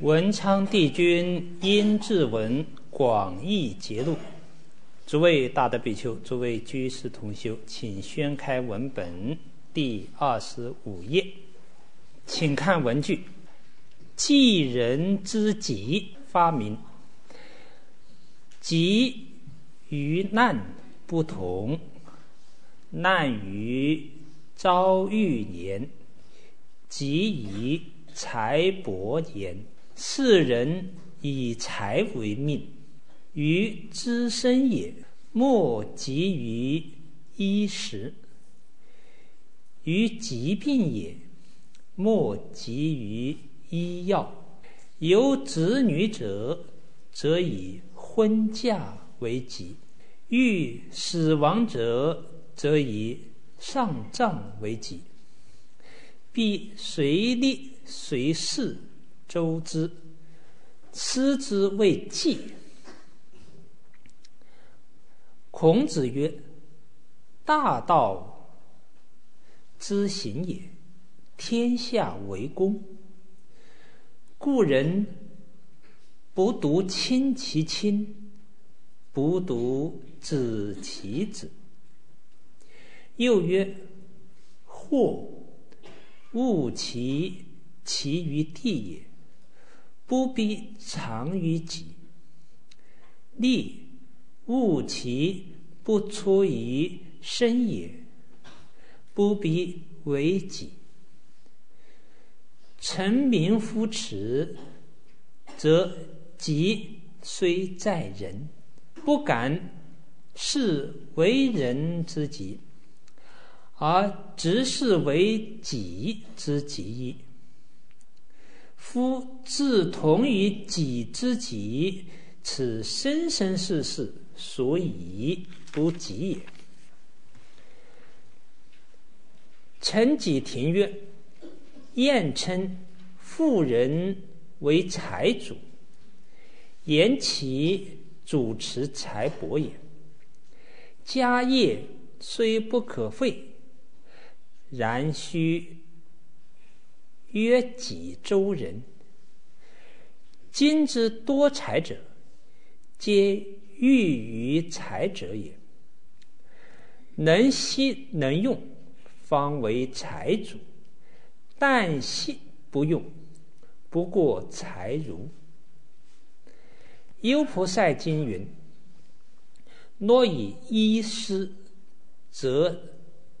文昌帝君因至文广义节录，诸位大德比丘，诸位居士同修，请宣开文本第25页，请看文句：济人之急，发明急于难不同，难于遭遇年，急于财帛年。世人以财为命，于知身也；莫急于衣食，于疾病也；莫急于医药。有子女者，则以婚嫁为急；欲死亡者，则以上葬为急。必随力随事周之，失之谓忌。孔子曰：“大道之行也，天下为公。故人不独亲其亲，不独子其子。”又曰：“或恶其于地也。”不必长于己，利恶其不出于身也，不必为己。臣民夫耻，则急虽在人，不敢视为人之急，而直视为己之急矣。夫自同于己之急，此生生世世所以不及也。陈己亭曰：“晏称妇人为财主，言其主持财帛也。家业虽不可废，然须约己周人。今之多财者，皆欲于财者也。能息能用，方为财主；但息不用，不过财如。”优婆塞经云：“若以衣食，则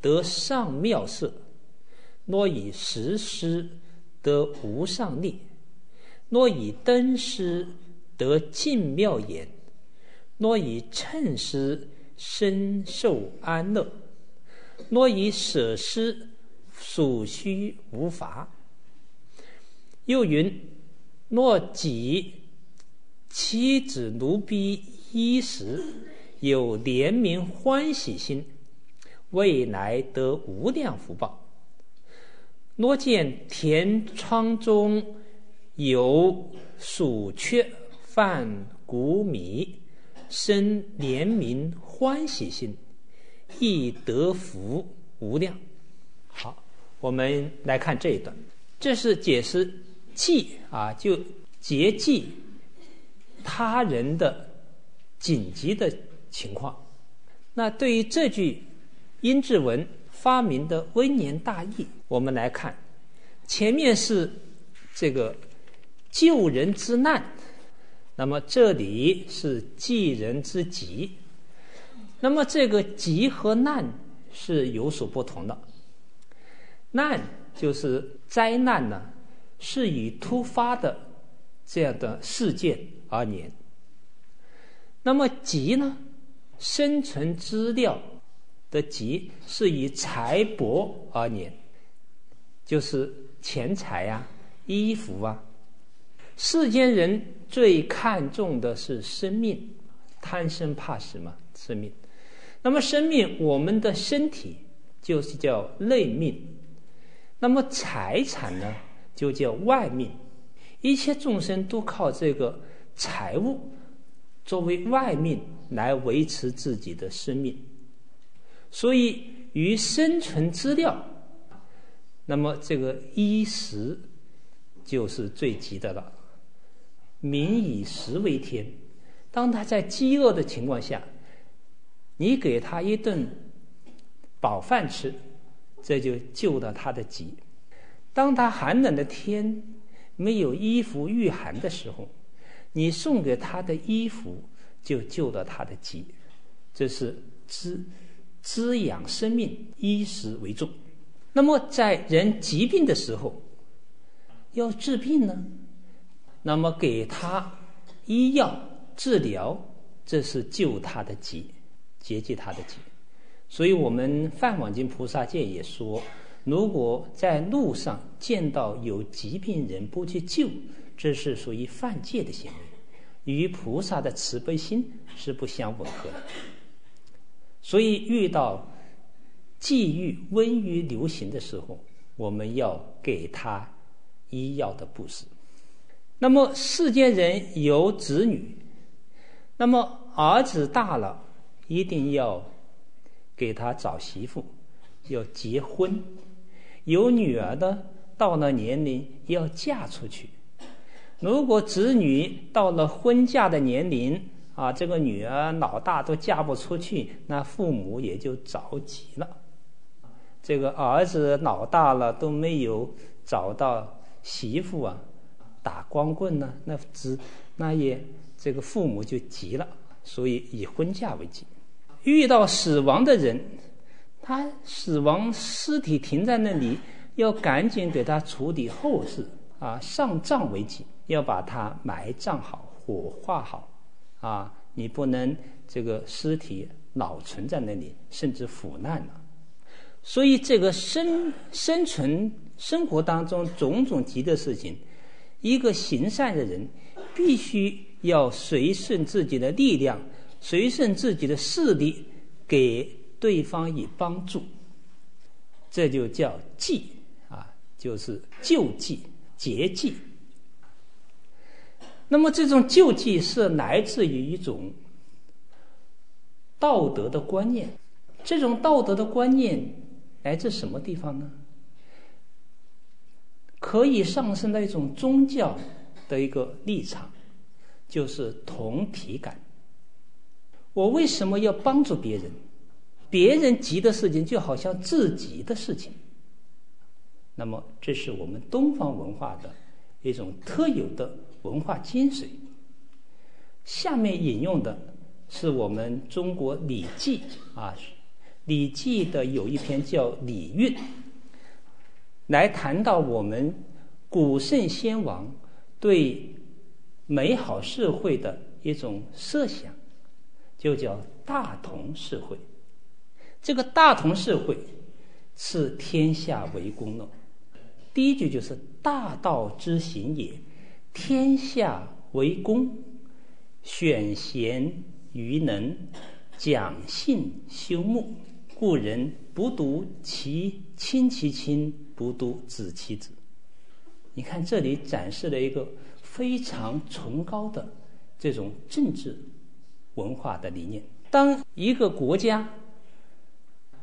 得上妙色；若以食施，得无上力；若以灯施，得尽妙言；若以乘施，身受安乐；若以舍施，属虚无乏。”又云：“若己妻子奴婢衣食，有怜悯欢喜心，未来得无量福报。若见田仓中有鼠雀犯谷米，生怜悯欢喜心，亦得福无量。”好，我们来看这一段，这是解释济就节济他人的紧急的情况。那对于这句殷志文发明的微言大义，我们来看，前面是这个救人之难，那么这里是济人之急，那么这个急和难是有所不同的。难就是灾难呢，是以突发的这样的事件而言，那么急呢，生存资料的急是以财帛而言，就是钱财啊、衣服啊。世间人最看重的是生命，贪生怕死嘛，生命。那么生命，我们的身体就是叫内命，那么财产呢，就叫外命。一切众生都靠这个财物作为外命来维持自己的生命，所以于生存资料，那么这个衣食就是最急的了。民以食为天。当他在饥饿的情况下，你给他一顿饱饭吃，这就救了他的急。当他寒冷的天没有衣服御寒的时候，你送给他的衣服就救了他的急。这是滋养生命，衣食为重。那么在人疾病的时候要治病呢，那么给他医药治疗，这是救他的急，解决他的急。所以我们梵网经菩萨戒也说，如果在路上见到有疾病人不去救，这是属于犯戒的行为，与菩萨的慈悲心是不相吻合的。所以遇到际遇瘟疫流行的时候，我们要给他医药的布施。那么世间人有子女，那么儿子大了一定要给他找媳妇，要结婚。有女儿的到了年龄要嫁出去。如果子女到了婚嫁的年龄啊，这个女儿老大都嫁不出去，那父母也就着急了。这个儿子老大了都没有找到媳妇啊，打光棍呢，那也这个父母就急了。所以以婚嫁为急。遇到死亡的人，他死亡尸体停在那里，要赶紧给他处理后事啊，上葬为急，要把他埋葬好，火化好。啊，你不能这个尸体老存在那里，甚至腐烂了。所以这个生存生活当中种种急的事情，一个行善的人必须要随顺自己的力量，随顺自己的势力，给对方以帮助，这就叫济啊，就是救济、节济。那么这种救济是来自于一种道德的观念，这种道德的观念来自什么地方呢？可以上升到一种宗教的一个立场，就是同体感。我为什么要帮助别人？别人急的事情就好像自己的事情。那么这是我们东方文化的一种特有的文化精髓。下面引用的是我们中国礼记啊，礼记的有一篇叫《礼运》，来谈到我们古圣先王对美好社会的一种设想，就叫大同社会。这个大同社会是天下为公论，第一句就是大道之行也，天下为公，选贤与能，讲信修睦，故人不独其亲其亲，不独子其子。你看这里展示了一个非常崇高的这种政治文化的理念。当一个国家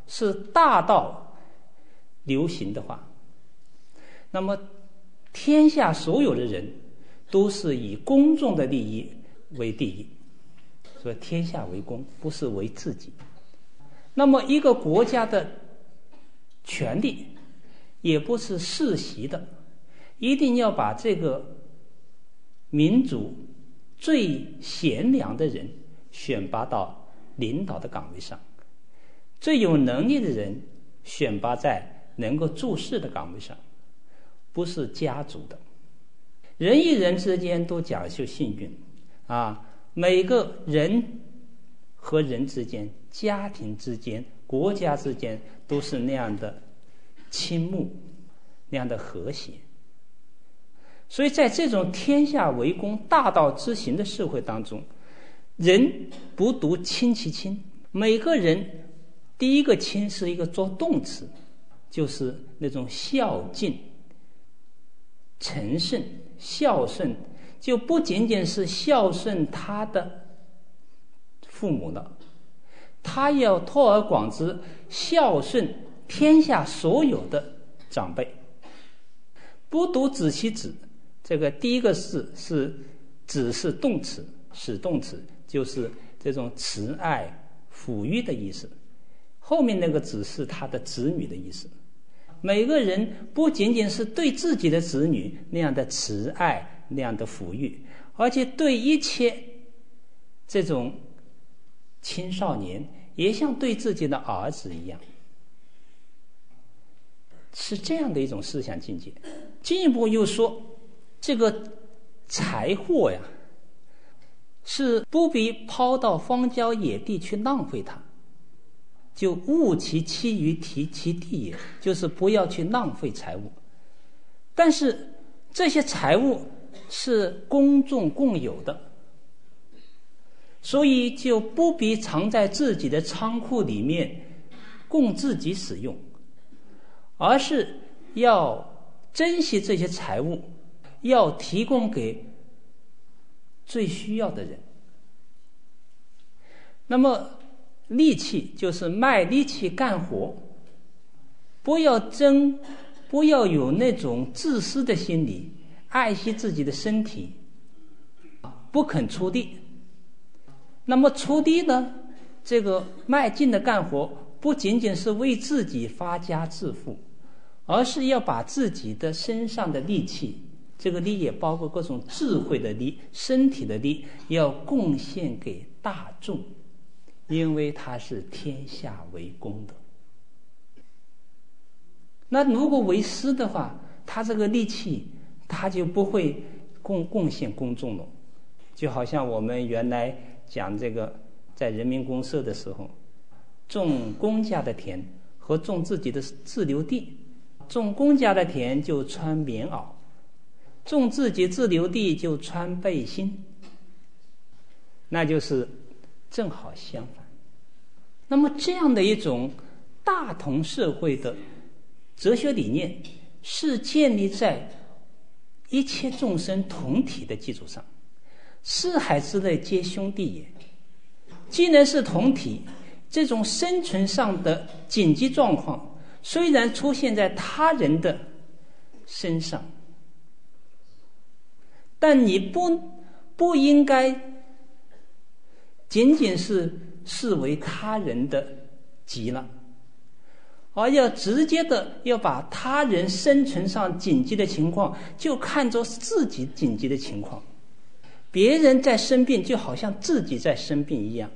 是大道流行的话，那么天下所有的人都是以公众的利益为第一，所以天下为公，不是为自己。那么一个国家的权力也不是世袭的，一定要把这个民族最贤良的人选拔到领导的岗位上，最有能力的人选拔在能够做事的岗位上，不是家族的。人与人之间都讲究幸运啊，每个人和人之间、家庭之间、国家之间都是那样的倾慕，那样的和谐。所以在这种天下为公、大道之行的社会当中，人不独亲其亲，每个人第一个亲是一个做动词，就是那种孝敬、诚信、孝顺，就不仅仅是孝顺他的父母了，他要拓而广之，孝顺天下所有的长辈。不独子其子，这个第一个字是子是动词，使动词就是这种慈爱、抚育的意思。后面那个子是他的子女的意思。每个人不仅仅是对自己的子女那样的慈爱、那样的抚育，而且对一切这种青少年也像对自己的儿子一样，是这样的一种思想境界。进一步又说，这个财货呀，是不必抛到荒郊野地去浪费它，就物其栖于体其地也，就是不要去浪费财物。但是这些财物是公众共有的，所以就不必藏在自己的仓库里面供自己使用，而是要珍惜这些财物，要提供给最需要的人。那么力气就是卖力气干活，不要争，不要有那种自私的心理，爱惜自己的身体，不肯出力。那么出力呢，这个卖劲的干活不仅仅是为自己发家致富，而是要把自己的身上的力气，这个力也包括各种智慧的力、身体的力，要贡献给大众，因为它是天下为公的。那如果为私的话，他这个力气他就不会贡献公众了。就好像我们原来讲这个在人民公社的时候，种公家的田和种自己的自留地，种公家的田就穿棉袄，种自己自留地就穿背心，那就是正好相反。那么这样的一种大同社会的哲学理念，是建立在一切众生同体的基础上。四海之内皆兄弟也，既然是同体，这种生存上的紧急状况虽然出现在他人的身上，但你不应该仅仅是视为他人的急了，而要直接的要把他人生存上紧急的情况就看作自己紧急的情况。别人在生病就好像自己在生病一样，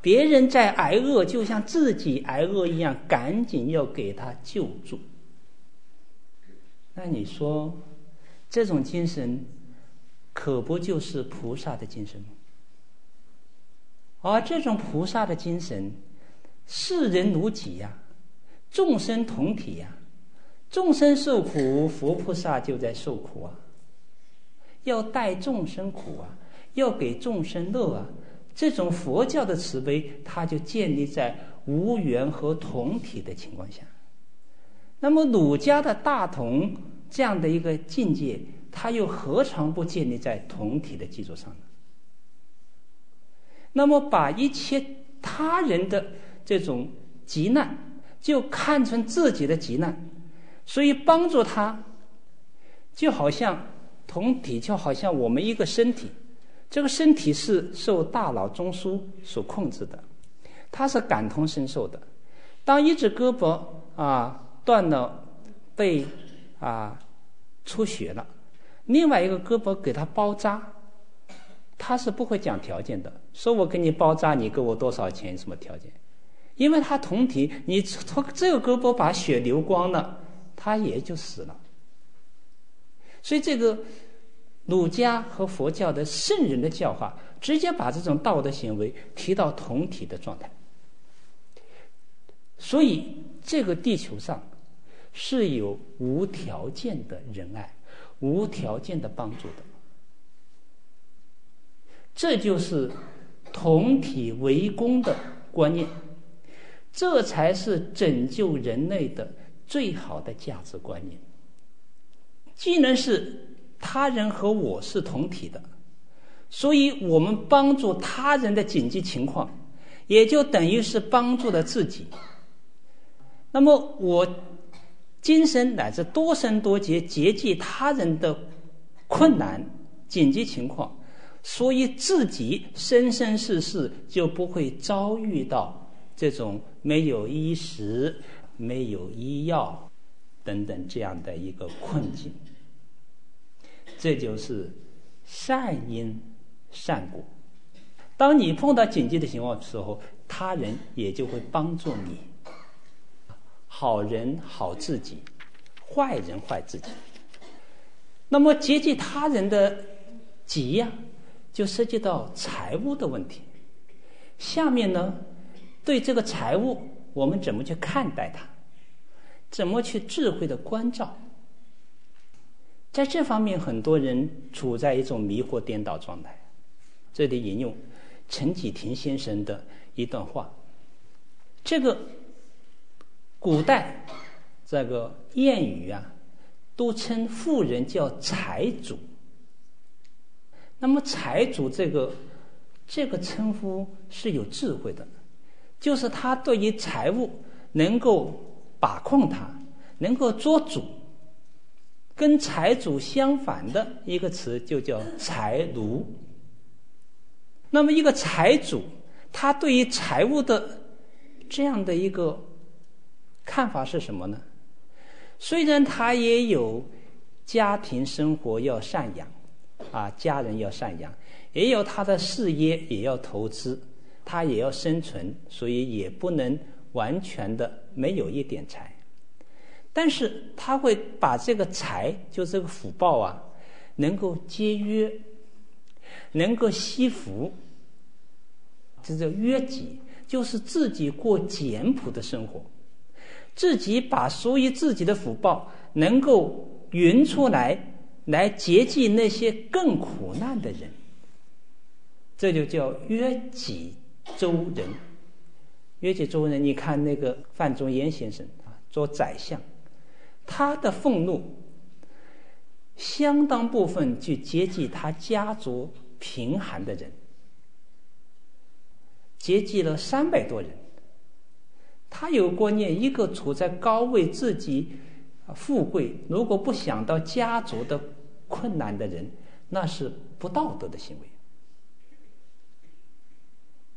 别人在挨饿就像自己挨饿一样，赶紧要给他救助。那你说这种精神可不就是菩萨的精神吗？而这种菩萨的精神，视人如己呀，众生同体呀，众生受苦，佛菩萨就在受苦啊，要带众生苦啊，要给众生乐啊。这种佛教的慈悲，它就建立在无缘和同体的情况下。那么儒家的大同这样的一个境界，它又何尝不建立在同体的基础上呢？那么把一切他人的这种急难就看成自己的急难，所以帮助他就好像同体，就好像我们一个身体，这个身体是受大脑中枢所控制的，它是感同身受的。当一只胳膊断了，被出血了，另外一个胳膊给他包扎，他是不会讲条件的，说我给你包扎，你给我多少钱，什么条件？因为他同体，你从这个胳膊把血流光了，他也就死了。所以这个儒家和佛教的圣人的教化，直接把这种道德行为提到同体的状态。所以这个地球上是有无条件的仁爱，无条件的帮助的，这就是同体为公的观念，这才是拯救人类的最好的价值观念。既然是他人和我是同体的，所以我们帮助他人的紧急情况，也就等于是帮助了自己。那么我今生乃至多生多劫，竭济他人的困难紧急情况，所以自己生生世世就不会遭遇到这种没有衣食、没有医药等等这样的一个困境。这就是善因善果。当你碰到紧急的情况的时候，他人也就会帮助你。好人好自己，坏人坏自己。那么解决他人的急呀，就涉及到财务的问题。下面呢，对这个财务，我们怎么去看待它？怎么去智慧的关照？在这方面，很多人处在一种迷惑颠倒状态。这里引用陈启廷先生的一段话：这个古代这个谚语啊，都称富人叫财主。那么财主这个称呼是有智慧的，就是他对于财务能够把控它，能够做主。跟财主相反的一个词就叫财奴。那么一个财主，他对于财务的这样的一个看法是什么呢？虽然他也有家庭生活要赡养啊，家人要赡养，也有他的事业也要投资，他也要生存，所以也不能完全的没有一点财。但是他会把这个财，就这个福报啊，能够节约，能够惜福，这叫约己，就是自己过简朴的生活，自己把属于自己的福报能够匀出来，来接济那些更苦难的人，这就叫约己周人。约己周人，你看那个范仲淹先生啊，做宰相，他的俸禄相当部分去接济他家族贫寒的人，接济了300多人。他有观念，一个处在高位自己富贵，如果不想到家族的困难的人，那是不道德的行为。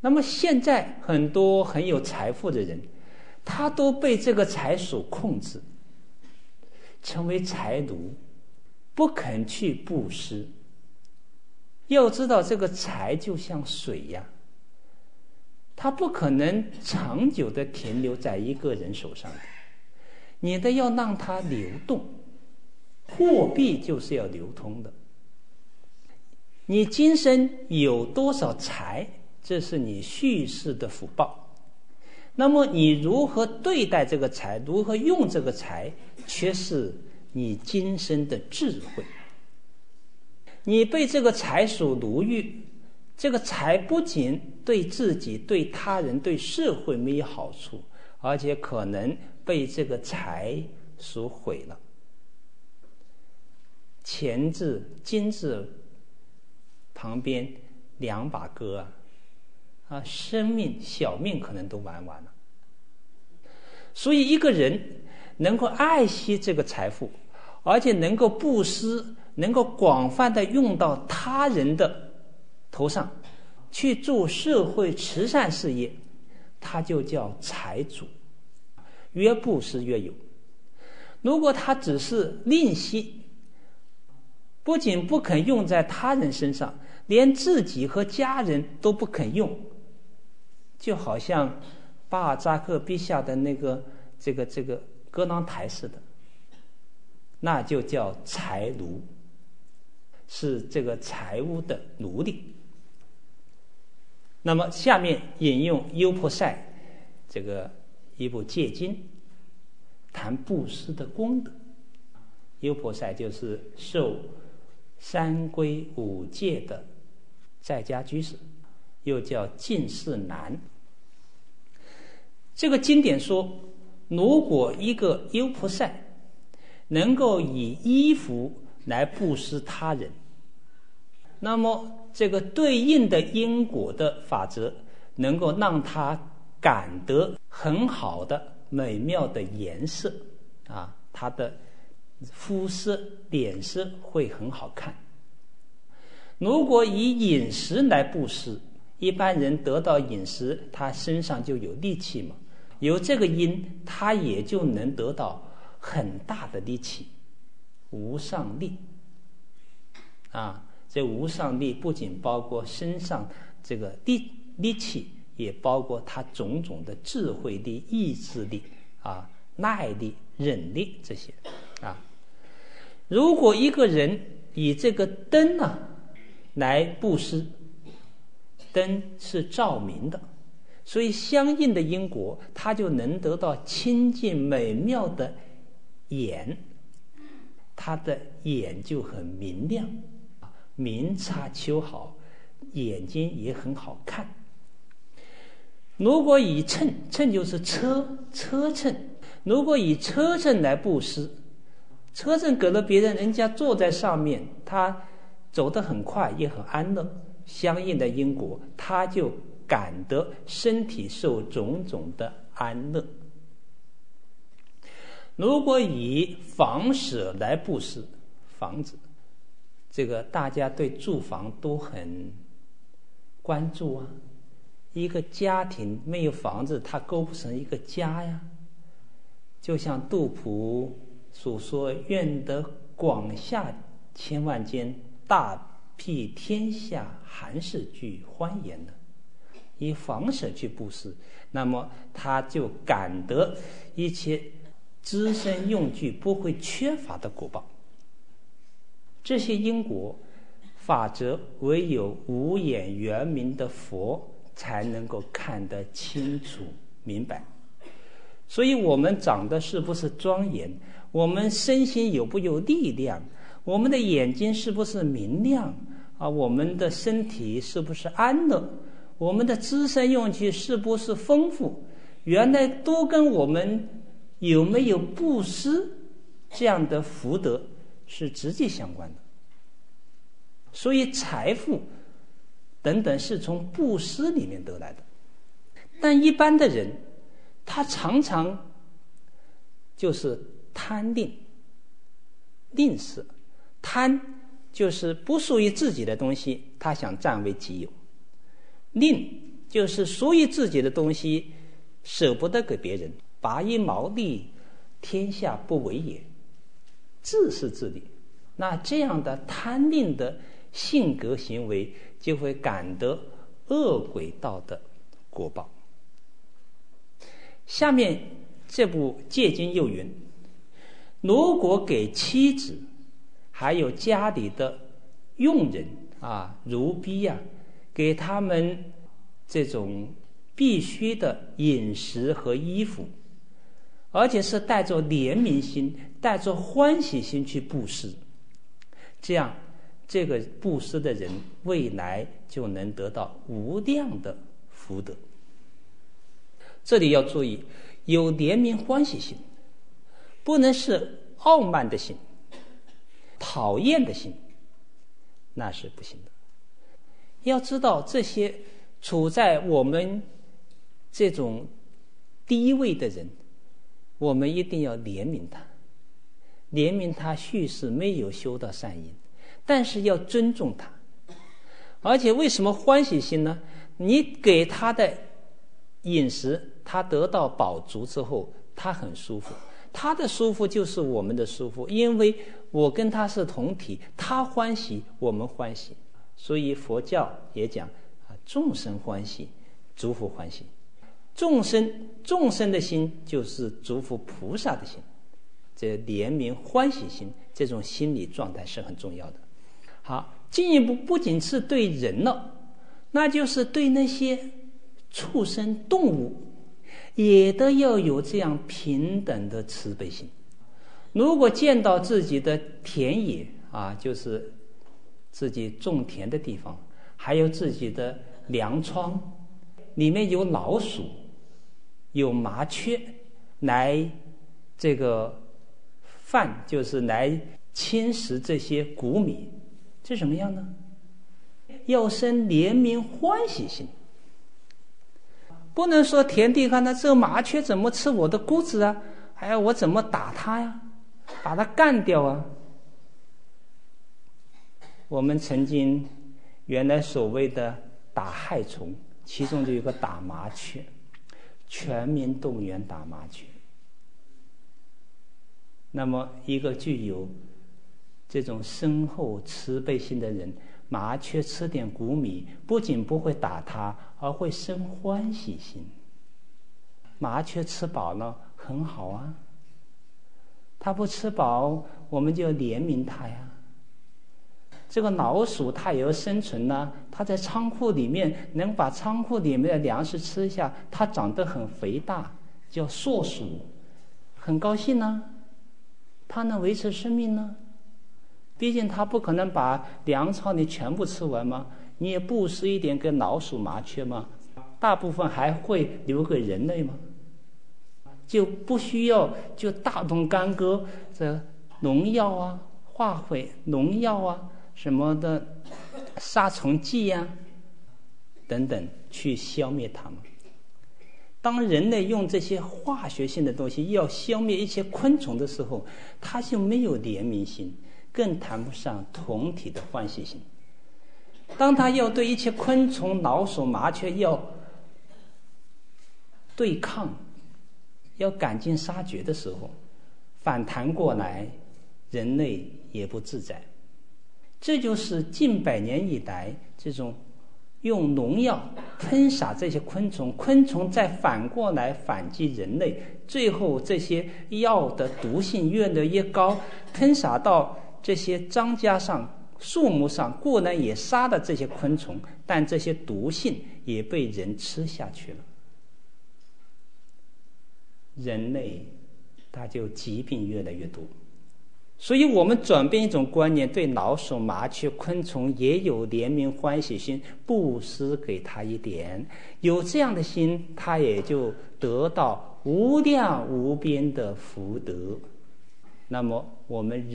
那么现在很多很有财富的人，他都被这个财所控制，成为财奴，不肯去布施。要知道这个财就像水呀，它不可能长久的停留在一个人手上的，你的要让它流动。货币就是要流通的，你今生有多少财，这是你蓄世的福报。那么你如何对待这个财，如何用这个财，却是你今生的智慧。你被这个财所奴役，这个财不仅对自己、对他人、对社会没有好处，而且可能被这个财所毁了。钱字、金字旁边2把戈啊，生命、小命可能都玩完了。所以一个人能够爱惜这个财富，而且能够布施，能够广泛的用到他人的头上，去做社会慈善事业，他就叫财主。越布施越有。如果他只是吝惜，不仅不肯用在他人身上，连自己和家人都不肯用，就好像巴尔扎克笔下的那个葛朗台似的，那就叫财奴，是这个财务的奴隶。那么下面引用优婆塞这个一部戒经，谈布施的功德。优婆塞就是受3规5戒的在家居士，又叫近士男。这个经典说，如果一个优婆塞能够以衣服来布施他人，那么这个对应的因果的法则能够让他感得很好的美妙的颜色啊，他的肤色脸色会很好看。如果以饮食来布施，一般人得到饮食，他身上就有力气嘛，有这个因，他也就能得到很大的力气，无上力啊！这无上力不仅包括身上这个力气，也包括他种种的智慧力、意志力啊、耐力、忍力这些啊。如果一个人以这个灯啊来布施，灯是照明的，所以相应的因果，他就能得到清净美妙的眼，他的眼就很明亮，明察秋毫，眼睛也很好看。如果以秤就是车秤，如果以车秤来布施，车秤给了别人，人家坐在上面，他走得很快，也很安乐，相应的因果，他就感得身体受种种的安乐。如果以房舍来布施，房子，这个大家对住房都很关注啊。一个家庭没有房子，它构不成一个家呀。就像杜甫所说：“愿得广厦千万间，大庇天下寒士俱欢颜”呢。以房舍去布施，那么他就感得一切资身用具不会缺乏的果报。这些因果法则，唯有无眼圆明的佛才能够看得清楚明白。所以我们长得是不是庄严，我们身心有不有力量，我们的眼睛是不是明亮啊？我们的身体是不是安乐，我们的资身用具是不是丰富，原来都跟我们有没有布施这样的福德是直接相关的。所以财富等等是从布施里面得来的。但一般的人，他常常就是贪吝，吝啬，贪就是不属于自己的东西，他想占为己有；吝就是属于自己的东西，舍不得给别人。拔一毛利，天下不为也，自私自利。那这样的贪吝的性格行为，就会感得恶鬼道的果报。下面这部戒经又云：如果给妻子还有家里的佣人啊、奴婢啊，给他们这种必须的饮食和衣服，而且是带着怜悯心、带着欢喜心去布施，这样这个布施的人未来就能得到无量的福德。这里要注意，有怜悯欢喜心，不能是傲慢的心、讨厌的心，那是不行的。要知道，这些处在我们这种低位的人，我们一定要怜悯他，怜悯他续世没有修到善因，但是要尊重他。而且为什么欢喜心呢？你给他的饮食，他得到饱足之后，他很舒服，他的舒服就是我们的舒服，因为我跟他是同体，他欢喜我们欢喜。所以佛教也讲众生欢喜，诸佛欢喜。众生的心就是诸佛菩萨的心，这怜悯欢喜心，这种心理状态是很重要的。好，进一步不仅是对人了，那就是对那些畜生动物也都要有这样平等的慈悲心。如果见到自己的田野啊，就是自己种田的地方，还有自己的粮仓里面有老鼠、有麻雀来这个饭，就是来侵蚀这些谷米，这什么样呢？要生怜悯欢喜心，不能说田地看他这个麻雀怎么吃我的谷子啊，哎，我怎么打它呀，把它干掉啊。我们曾经原来所谓的打害虫，其中就有个打麻雀，全民动员打麻雀。那么，一个具有这种深厚慈悲心的人，麻雀吃点谷米，不仅不会打它，而会生欢喜心。麻雀吃饱了很好啊，它不吃饱，我们就怜悯它呀。 这个老鼠它也要生存呢，它在仓库里面能把仓库里面的粮食吃下，它长得很肥大，叫硕鼠，很高兴呢，它能维持生命呢。毕竟它不可能把粮草你全部吃完嘛，你也布施一点给老鼠、麻雀嘛，大部分还会留给人类嘛，就不需要就大动干戈，这农药啊、化肥、农药啊。 什么的杀虫剂呀、等等，去消灭它们。当人类用这些化学性的东西要消灭一些昆虫的时候，它就没有怜悯心，更谈不上同体的欢喜心。当它要对一些昆虫、老鼠、麻雀要对抗、要赶尽杀绝的时候，反弹过来，人类也不自在。 这就是近百年以来这种用农药喷洒这些昆虫，昆虫再反过来反击人类，最后这些药的毒性越来越高，喷洒到这些庄稼上、树木上，固然也杀了这些昆虫，但这些毒性也被人吃下去了。人类，它就疾病越来越多。 所以我们转变一种观念，对老鼠、麻雀、昆虫也有怜悯、欢喜心，布施给它一点，有这样的心，它也就得到无量无边的福德。那么，我们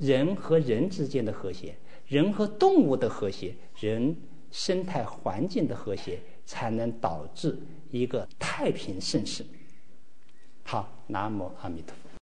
人和人之间的和谐，人和动物的和谐，人生态环境的和谐，才能导致一个太平盛世。好，南无阿弥陀佛。